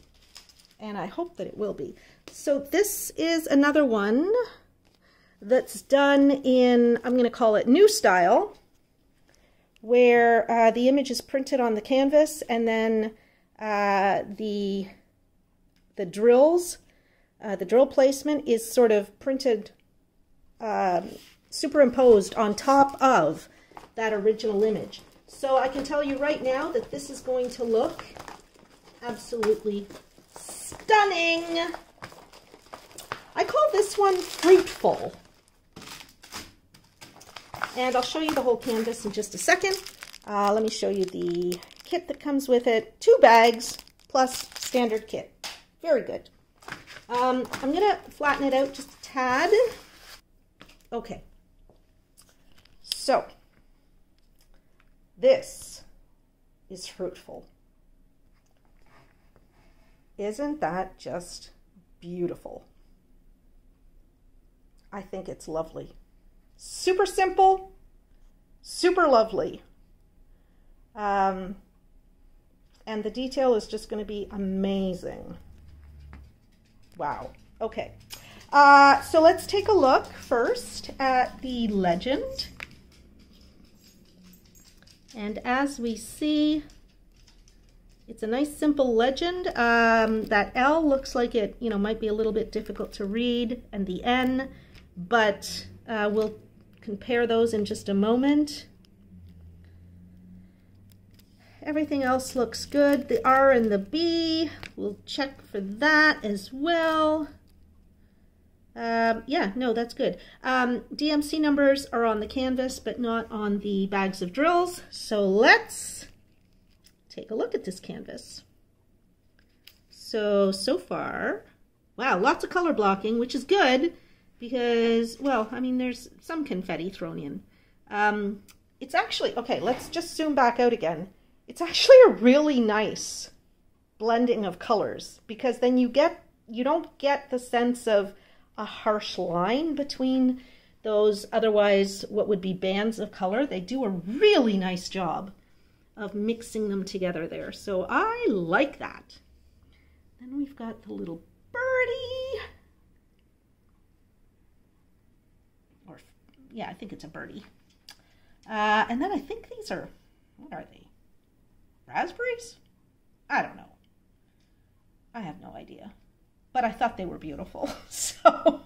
And I hope that it will be. So this is another one that's done in, I'm going to call it new style, where uh, the image is printed on the canvas and then uh, the, the drills, uh, the drill placement is sort of printed, uh, superimposed on top of that original image. So I can tell you right now that this is going to look absolutely stunning. I call this one Fruitful. And I'll show you the whole canvas in just a second. Uh, let me show you the kit that comes with it. Two bags plus standard kit. Very good. Um, I'm going to flatten it out just a tad. Okay. So, this is Fruitful. Isn't that just beautiful? I think it's lovely. Super simple, super lovely. Um, and the detail is just going to be amazing. Wow. Okay. Uh, so let's take a look first at the legend. And as we see, it's a nice simple legend. Um, that L looks like it, you know, might be a little bit difficult to read, and the N. But uh, we'll compare those in just a moment. Everything else looks good. The R and the B, we'll check for that as well. Um, yeah, no, that's good. Um, D M C numbers are on the canvas, but not on the bags of drills. So let's take a look at this canvas. So, so far, wow, lots of color blocking, which is good. Because, well, I mean, there's some confetti thrown in. Um, it's actually, okay, let's just zoom back out again. It's actually a really nice blending of colors, because then you get, you don't get the sense of a harsh line between those otherwise what would be bands of color. They do a really nice job of mixing them together there. So I like that. Then we've got the little birdie. yeah, I think it's a birdie. Uh, and then I think these are, what are they? Raspberries? I don't know. I have no idea. But I thought they were beautiful, so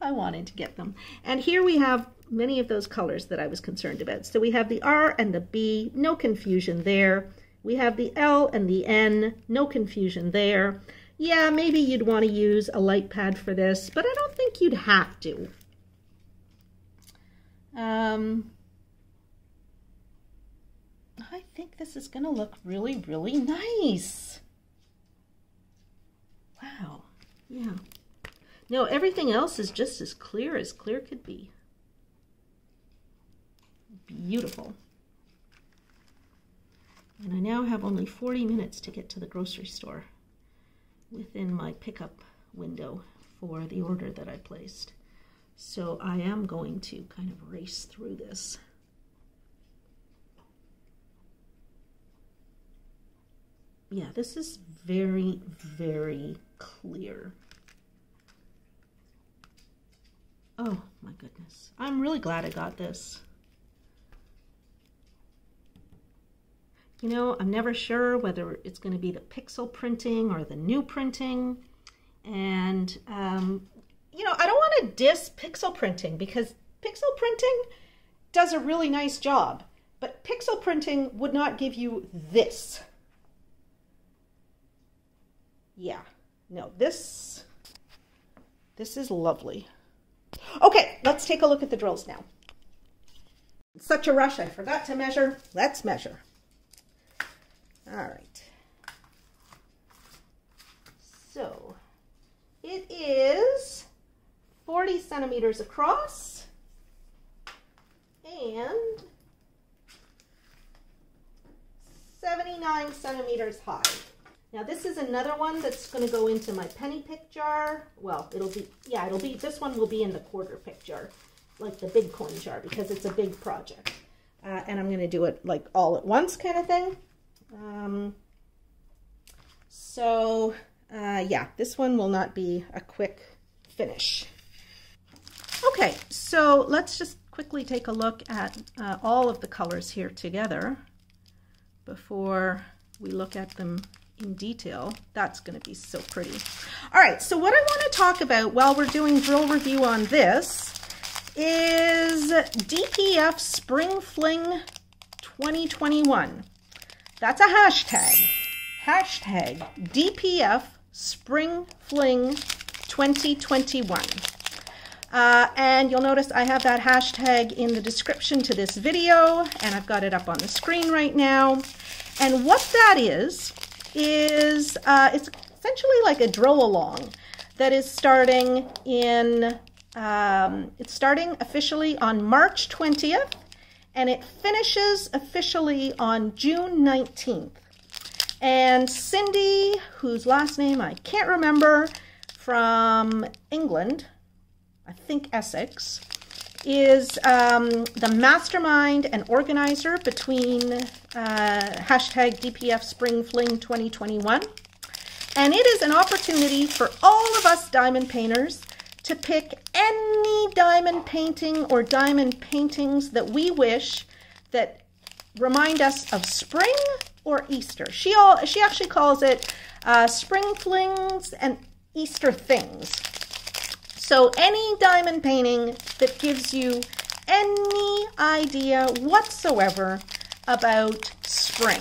I wanted to get them. And here we have many of those colors that I was concerned about. So we have the R and the B, no confusion there. We have the L and the N, no confusion there. Yeah, maybe you'd want to use a light pad for this, but I don't think you'd have to. Um, I think this is going to look really, really nice. Wow. Yeah. No, everything else is just as clear as clear could be. Beautiful. And I now have only forty minutes to get to the grocery store within my pickup window for the order that I placed. So I am going to kind of race through this. Yeah, this is very, very clear. Oh my goodness. I'm really glad I got this. You know, I'm never sure whether it's going to be the pixel printing or the new printing. And, um, you know, I don't want to diss pixel printing because pixel printing does a really nice job. But pixel printing would not give you this. Yeah, no, this, this is lovely. Okay, let's take a look at the drills now. In such a rush, I forgot to measure. Let's measure. All right. So it is forty centimeters across and seventy-nine centimeters high. Now this is another one that's going to go into my penny pick jar. Well, it'll be, yeah, it'll be, this one will be in the quarter pick jar, like the big coin jar, because it's a big project. Uh, and I'm going to do it like all at once kind of thing. Um, so, uh, yeah, this one will not be a quick finish. Okay, so let's just quickly take a look at uh, all of the colors here together before we look at them in detail. That's going to be so pretty. All right, so what I want to talk about while we're doing drill review on this is D P F Spring Fling twenty twenty-one. That's a hashtag. Hashtag D P F Spring Fling twenty twenty-one. Uh, and you'll notice I have that hashtag in the description to this video, and I've got it up on the screen right now. And what that is, is uh, it's essentially like a drill along that is starting in, um, it's starting officially on March twentieth, and it finishes officially on June nineteenth. And Cindy, whose last name I can't remember, from England, I think Essex, is um, the mastermind and organizer between uh, hashtag D P F Spring Fling twenty twenty-one. And it is an opportunity for all of us diamond painters to pick any diamond painting or diamond paintings that we wish that remind us of spring or Easter. She, all, she actually calls it uh, Spring Flings and Easter Things. So any diamond painting that gives you any idea whatsoever about spring.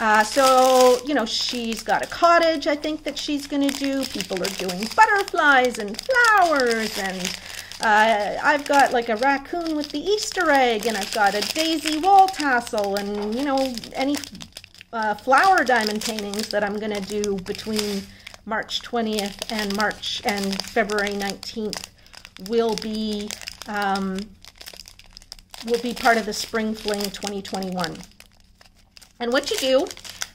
Uh, so, you know, she's got a cottage, I think, that she's going to do. People are doing butterflies and flowers, and uh, I've got like a raccoon with the Easter egg, and I've got a daisy wall tassel, and, you know, any uh, flower diamond paintings that I'm going to do between March twentieth and March and February nineteenth will be um, will be part of the Spring Fling twenty twenty-one. And what you do,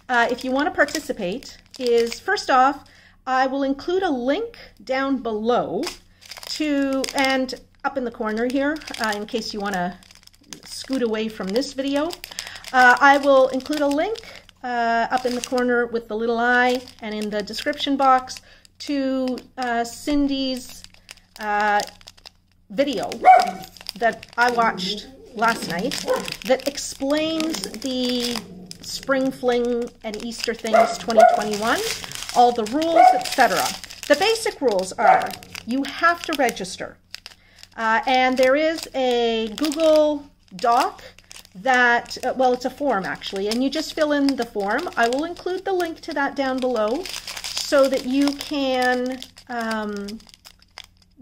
uh, if you want to participate, is first off, I will include a link down below to and up in the corner here, uh, in case you want to scoot away from this video. Uh, I will include a link Uh, up in the corner with the little eye and in the description box to uh, Cindy's uh, video that I watched last night that explains the Spring Fling and Easter Things twenty twenty-one, all the rules, et cetera. The basic rules are you have to register. Uh, and there is a Google Doc that, uh, well, it's a form actually, and you just fill in the form. I will include the link to that down below so that you can um,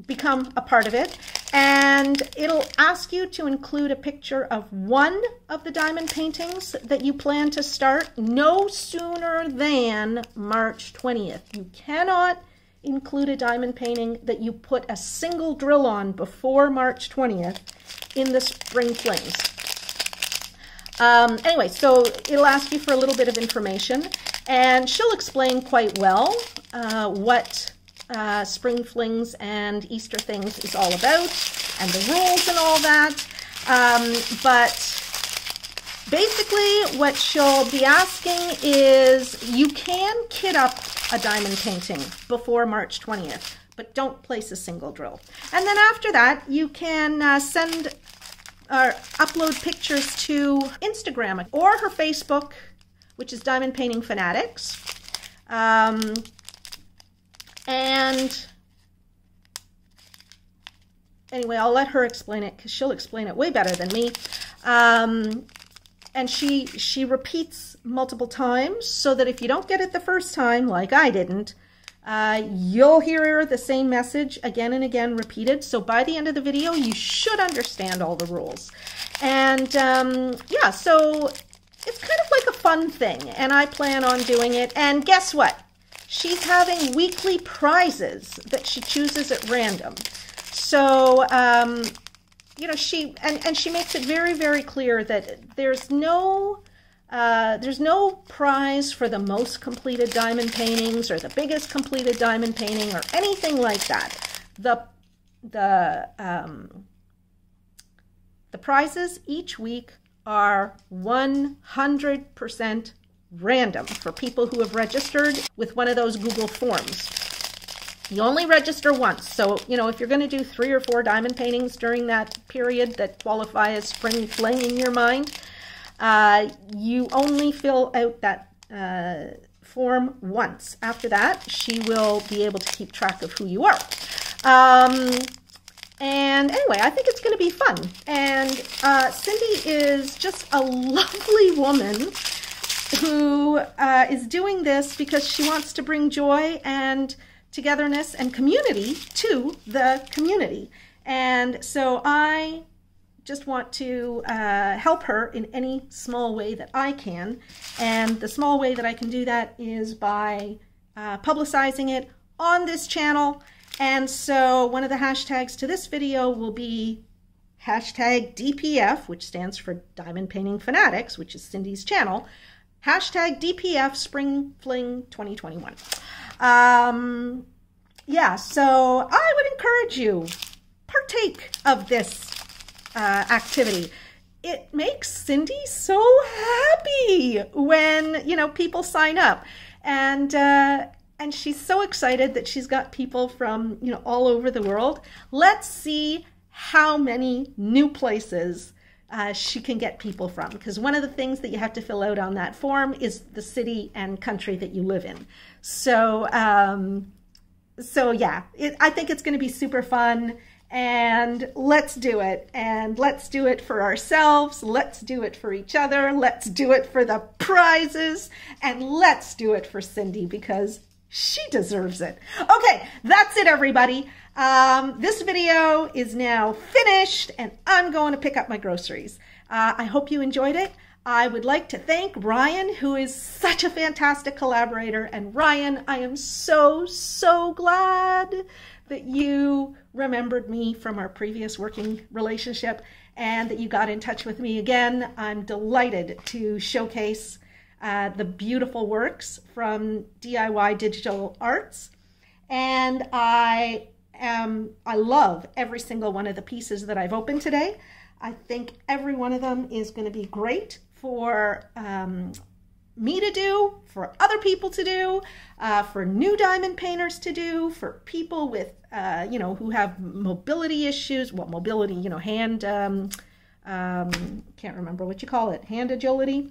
become a part of it. And it'll ask you to include a picture of one of the diamond paintings that you plan to start no sooner than March twentieth. You cannot include a diamond painting that you put a single drill on before March twentieth in the Spring Flings. Um, anyway, so it'll ask you for a little bit of information, and she'll explain quite well uh, what uh, Spring Flings and Easter Things is all about, and the rules and all that. Um, but basically, what she'll be asking is you can kit up a diamond painting before March twentieth, but don't place a single drill. And then after that, you can uh, send or upload pictures to Instagram or her Facebook, which is Diamond Painting Fanatics. Um, and anyway, I'll let her explain it because she'll explain it way better than me. Um, and she, she repeats multiple times so that if you don't get it the first time, like I didn't, Uh, you'll hear the same message again and again repeated. So by the end of the video, you should understand all the rules. And um, yeah, so it's kind of like a fun thing, and I plan on doing it. And guess what? She's having weekly prizes that she chooses at random. So, um, you know, she, and, and she makes it very, very clear that there's no... Uh, there's no prize for the most completed diamond paintings or the biggest completed diamond painting or anything like that. The, the, um, the prizes each week are one hundred percent random for people who have registered with one of those Google forms. You only register once. So, you know, if you're going to do three or four diamond paintings during that period that qualify as Spring Fling in your mind, Uh, you only fill out that uh, form once. After that, she will be able to keep track of who you are. Um, and anyway, I think it's going to be fun. And uh, Cindy is just a lovely woman who uh, is doing this because she wants to bring joy and togetherness and community to the community. And so I... just want to uh, help her in any small way that I can. And the small way that I can do that is by uh, publicizing it on this channel. And so one of the hashtags to this video will be hashtag D P F, which stands for Diamond Painting Fanatics, which is Cindy's channel, hashtag D P F Spring Fling twenty twenty-one. Um, yeah, so I would encourage you, partake of this Uh, activity. It makes Cindy so happy when, you know, people sign up, and uh, and she's so excited that she's got people from, you know, all over the world. Let's see how many new places uh, she can get people from, because one of the things that you have to fill out on that form is the city and country that you live in. So um, so yeah, it, I think it's going to be super fun. And let's do it. And let's do it for ourselves. Let's do it for each other. Let's do it for the prizes. And let's do it for Cindy, because she deserves it. Okay, that's it, everybody. Um, this video is now finished, and I'm going to pick up my groceries. Uh, I hope you enjoyed it. I would like to thank Ryan, who is such a fantastic collaborator. And Ryan, I am so, so glad that you remembered me from our previous working relationship and that you got in touch with me again. I'm delighted to showcase uh, the beautiful works from D I Y Digital Arts. And I, am, I love every single one of the pieces that I've opened today. I think every one of them is going to be great for um, me to do, for other people to do, uh, for new diamond painters to do, for people with, uh, you know, who have mobility issues, what mobility, you know, hand, um, um, can't remember what you call it, hand agility.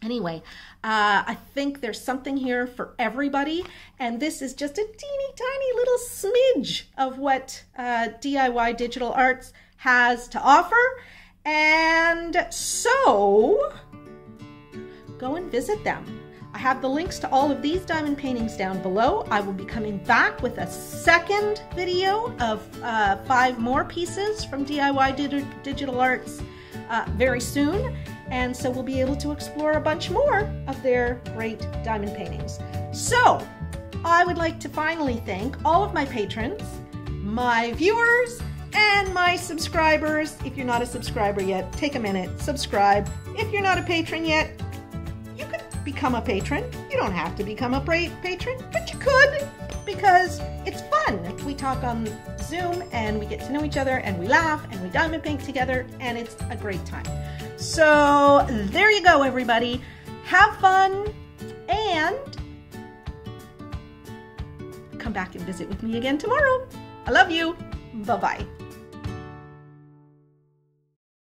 Anyway, uh, I think there's something here for everybody, and this is just a teeny tiny little smidge of what uh, D I Y Digital Arts has to offer. And so, go and visit them. I have the links to all of these diamond paintings down below. I will be coming back with a second video of uh, five more pieces from D I Y Dig- Digital Arts uh, very soon. And so we'll be able to explore a bunch more of their great diamond paintings. So I would like to finally thank all of my patrons, my viewers, and my subscribers. If you're not a subscriber yet, take a minute, subscribe. If you're not a patron yet, you could become a patron. You don't have to become a patron, but you could, because it's fun. We talk on Zoom and we get to know each other and we laugh and we diamond paint together, and it's a great time. So there you go, everybody. Have fun and come back and visit with me again tomorrow. I love you. Bye-bye.